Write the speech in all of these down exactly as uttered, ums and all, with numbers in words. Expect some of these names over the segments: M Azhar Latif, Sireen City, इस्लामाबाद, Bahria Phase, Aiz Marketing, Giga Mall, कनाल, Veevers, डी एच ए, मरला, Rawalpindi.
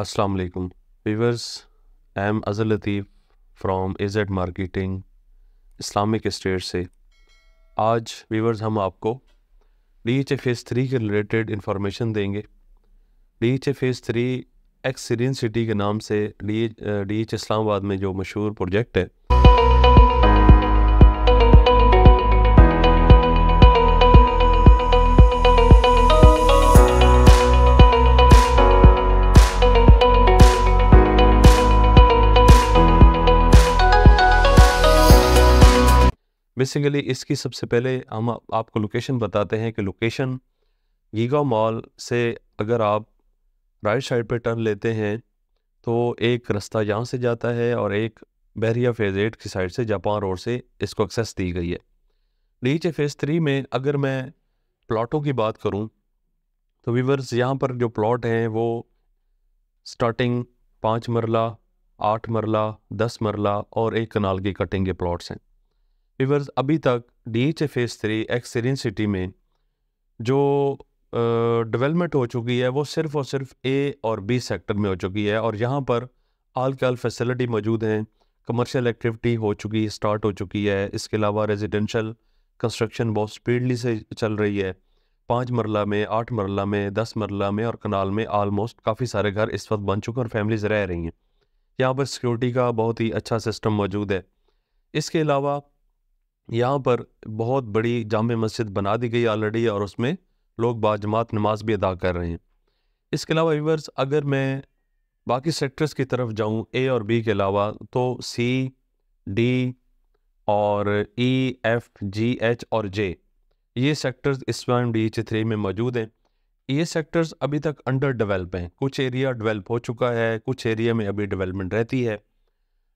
अस्सलाम वालेकुम viewers, M Azhar Latif from as marketing Islamic state से। आज वीवर्स हम आपको डी एच ए phase three के रिलेटेड इन्फॉर्मेशन देंगे। डी एच ए phase three X Sirin city के नाम से डी डी एच इस्लामाबाद में जो मशहूर प्रोजेक्ट है, बेसिकली इसकी सबसे पहले हम आपको लोकेशन बताते हैं कि लोकेशन गीगा मॉल से अगर आप राइट साइड पे टर्न लेते हैं तो एक रास्ता यहाँ से जाता है और एक बहरिया फेज़ एट की साइड से जापान रोड से इसको एक्सेस दी गई है। नीचे फेज़ थ्री में अगर मैं प्लॉटों की बात करूँ तो वीवर्स यहाँ पर जो प्लॉट हैं वो स्टार्टिंग पाँच मरला, आठ मरला, दस मरला और एक कनाल की कटिंग के प्लॉट्स हैं। वीवर्स अभी तक डी एच ए phase three X Sirin city में जो डेवलपमेंट हो चुकी है वो सिर्फ़ और सिर्फ ए और बी सेक्टर में हो चुकी है, और यहाँ पर आल कल फैसिलिटी मौजूद हैं, कमर्शियल एक्टिविटी हो चुकी स्टार्ट हो चुकी है। इसके अलावा रेजिडेंशल कंस्ट्रक्शन बहुत स्पीडली से चल रही है। पाँच मरला में, आठ मरला में, दस मरला में और कनाल में आलमोस्ट काफ़ी सारे घर इस वक्त बन चुके हैं और फैमिलीज़ रह रही हैं। यहाँ पर सिक्योरिटी का बहुत ही अच्छा सिस्टम मौजूद है। इसके अलावा यहाँ पर बहुत बड़ी जामे मस्जिद बना दी गई ऑलरेडी और उसमें लोग बाजमात नमाज भी अदा कर रहे हैं। इसके अलावा व्यूअर्स अगर मैं बाकी सेक्टर्स की तरफ जाऊँ ए और बी के अलावा, तो सी, डी और ई, एफ, जी, एच और जे ये सेक्टर्स इस टाइम डी एच थ्री में मौजूद हैं। ये सेक्टर्स अभी तक अंडर डेवलप हैं, कुछ एरिया डेवलप हो चुका है, कुछ एरिया में अभी डेवलपमेंट रहती है।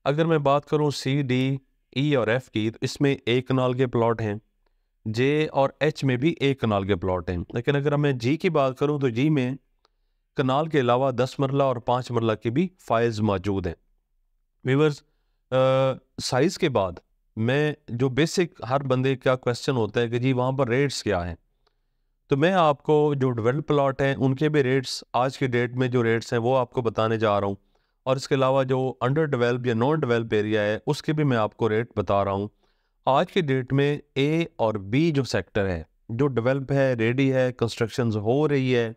अगर मैं बात करूँ सी, डी, ई और एफ़ की, तो इसमें एक कनाल के प्लॉट हैं, जे और एच में भी एक कनाल के प्लॉट हैं। लेकिन अगर मैं जी की बात करूं तो जी में कनाल के अलावा दस मरला और पाँच मरला की भी फाइल्स मौजूद हैं। व्यूअर्स साइज़ के बाद मैं जो बेसिक हर बंदे का क्वेश्चन होता है कि जी वहां पर रेट्स क्या हैं, तो मैं आपको जो डेवलप प्लॉट हैं उनके भी रेट्स आज के डेट में जो रेट्स हैं वो आपको बताने जा रहा हूँ, और इसके अलावा जो अंडर डेवलप या नॉन डेवलप एरिया है उसके भी मैं आपको रेट बता रहा हूँ। आज के डेट में ए और बी जो सेक्टर है जो डेवलप है, रेडी है, कंस्ट्रक्शंस हो रही है,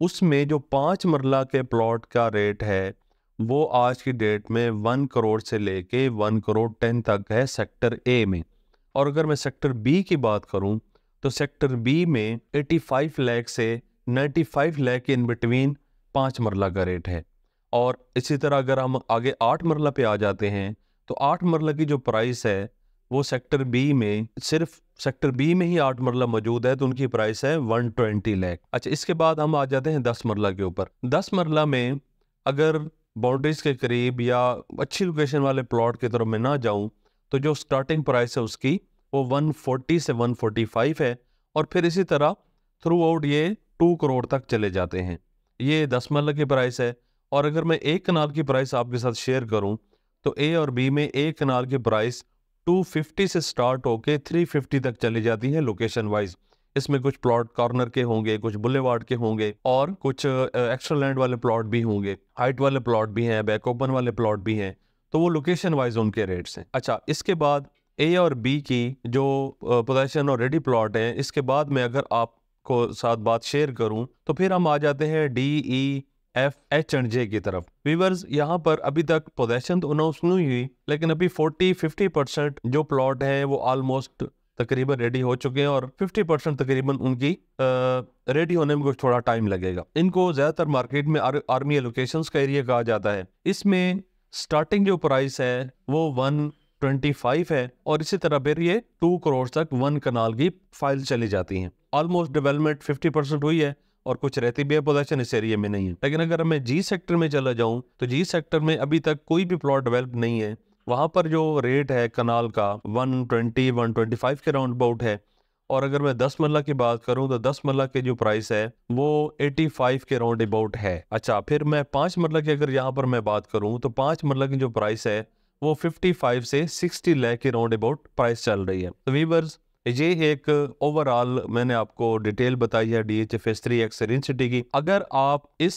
उसमें जो पाँच मरला के प्लॉट का रेट है वो आज की डेट में वन करोड़ से लेके वन करोड़ टेन तक है सेक्टर ए में। और अगर मैं सेक्टर बी की बात करूं तो सेक्टर बी में एटी फाइव लैख से नाइन्टी फाइव लैख के इन बिटवीन पाँच मरला का रेट है। और इसी तरह अगर हम आगे आठ मरला पे आ जाते हैं तो आठ मरला की जो प्राइस है वो सेक्टर बी में, सिर्फ सेक्टर बी में ही आठ मरला मौजूद है, तो उनकी प्राइस है वन ट्वेंटी लाख। अच्छा, इसके बाद हम आ जाते हैं दस मरला के ऊपर। दस मरला में अगर बाउंड्रीज के करीब या अच्छी लोकेशन वाले प्लॉट की तरफ मैं ना जाऊं तो जो स्टार्टिंग प्राइस है उसकी वो वन फोर्टी से वन फोर्टी फाइव है, और फिर इसी तरह थ्रू आउट ये टू करोड़ तक चले जाते हैं। ये दस मरला की प्राइस है। और अगर मैं एक कनाल की प्राइस आपके साथ शेयर करूं तो ए और बी में एक कनाल की प्राइस टू फिफ्टी से स्टार्ट होके थ्री फिफ्टी तक चली जाती है लोकेशन वाइज। इसमें कुछ प्लॉट कॉर्नर के होंगे, कुछ बुलेवार्ड के होंगे और कुछ एक्स्ट्रा लैंड वाले प्लॉट भी होंगे, हाइट वाले प्लॉट भी हैं, बैक ओपन वाले प्लॉट भी हैं, तो वो लोकेशन वाइज उनके रेट्स हैं। अच्छा, इसके बाद ए और बी की जो पोजीशन और रेडी प्लॉट हैं, इसके बाद मैं अगर आपको साथ बात शेयर करूँ तो फिर हम आ जाते हैं D, E, F, H and J की तरफ। वीवर्स यहाँ पर अभी तक पोजेशन तो अनाउंस नहीं हुई, लेकिन अभी फोर्टी फिफ्टी परसेंट जो प्लॉट है वो ऑलमोस्ट तकरीबन रेडी हो चुके हैं, और फिफ्टी परसेंट तकरीबन उनकी रेडी होने में कुछ थोड़ा टाइम लगेगा। इनको ज़्यादातर मार्केट में आर, आर्मी एलोकेशंस का एरिया कहा जाता है। इसमें स्टार्टिंग जो प्राइस है वो वन ट्वेंटी फाइव है, और इसी तरह फिर ये टू करोड़ तक वन कनाल की फाइल चली जाती हैं। ऑलमोस्ट डेवलपमेंट फिफ्टी परसेंट हुई है और कुछ रहती भी है, पोजीशन इस एरिया में नहीं है। लेकिन अगर मैं जी सेक्टर में चला जाऊं तो जी सेक्टर में अभी तक कोई भी प्लॉट डेवलप नहीं है। वहां पर जो रेट है कनाल का one twenty, one twenty five के राउंड अबाउट है। और अगर मैं दस मरला की बात करूं तो दस मरला के जो प्राइस है वो एटी फाइव के राउंड अबाउट है। अच्छा, फिर मैं पाँच मरला की अगर यहाँ पर मैं बात करूँ तो पाँच मरला की जो प्राइस है वो फिफ्टी फाइव से सिक्सटी लाख के राउंड अबाउट प्राइस चल रही है। तो वीवर्स ये एक ओवरऑल मैंने आपको डिटेल बताई है डी एच ए phase three X Sirin City की। अगर आप इस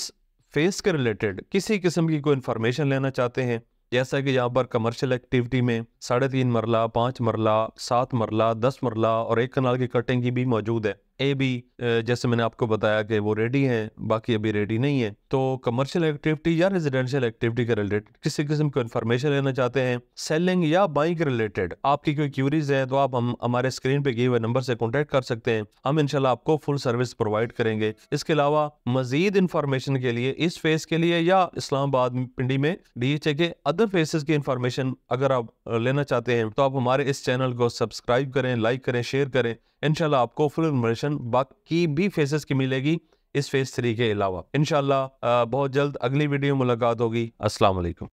फेस के रिलेटेड किसी किस्म की कोई इन्फॉर्मेशन लेना चाहते हैं, जैसा कि यहाँ पर कमर्शियल एक्टिविटी में साढ़े तीन मरला, पाँच मरला, सात मरला, दस मरला और एक कनाल की कटिंग की भी मौजूद है। ए भी जैसे मैंने आपको बताया कि वो रेडी हैं, बाकी अभी रेडी नहीं है। तो कमर्शियल एक्टिविटी या रेजिडेंशियल एक्टिविटी के रिलेटेड किसी किस्म की इन्फॉर्मेशन लेना चाहते हैं, सेलिंग या बाइंग के रिलेटेड आपकी कोई क्यूरीज हैं तो आप हम हमारे स्क्रीन पे गए हुए नंबर से कॉन्टेक्ट कर सकते हैं। हम इंशाल्लाह आपको फुल सर्विस प्रोवाइड करेंगे। इसके अलावा मजीद इन्फॉर्मेशन के लिए इस फेज के लिए या इस्लामाबाद पिंडी में डी एच ए के अदर फेसेस की इन्फॉर्मेशन अगर आप लेना चाहते हैं तो आप हमारे इस चैनल को सब्सक्राइब करें, लाइक करें, शेयर करें। इंशाल्लाह आपको फुल इन्फॉर्मेशन बाकी भी फेसेस की मिलेगी इस फेज थ्री के अलावा। इंशाल्लाह बहुत जल्द अगली वीडियो मुलाकात होगी। अस्सलाम वालेकुम।